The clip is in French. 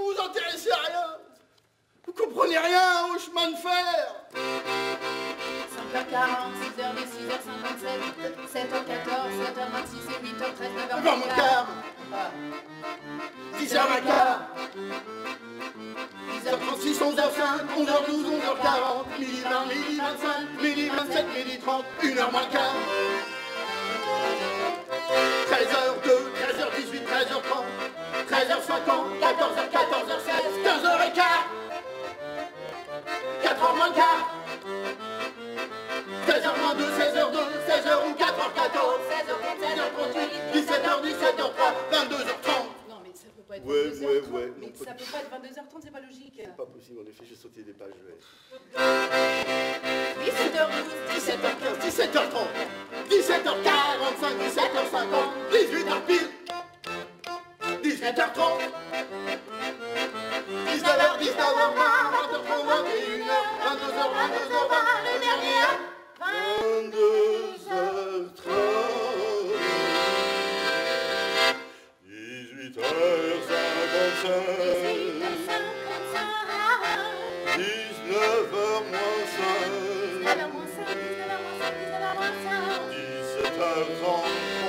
Vous vous intéressez à rien. Vous comprenez rien au chemin de fer. 5h40, 6h10, 6h57, 7h14, 7h26 et 8h13, 9h14. Dans mon quart. 6h15. 10h36, 11h05, 11h12, 11h40, midi 20, midi 25, midi 27, midi 30, 1h moins le quart. 13h02, 13h18, 13h30, 13h50, 14h, 14h16, 15h15, 4h moins le quart. 16h22, 16h02, 16h ou 4h14, 16h38, 17h, 17h03, 22h30. Non mais ça peut pas être 22h30, mais ça peut pas être 22h30, c'est pas logique. C'est pas possible, en effet, j'ai sauté des pages. 17h12, 17h15, 17h30, 17h45, 17h50, 18h pile, 18h30, 19h, 19h20, 20h30, 21h, 22h, 22h20, le dernier, 22h30, 18h55, 19h moins 5, 17h30.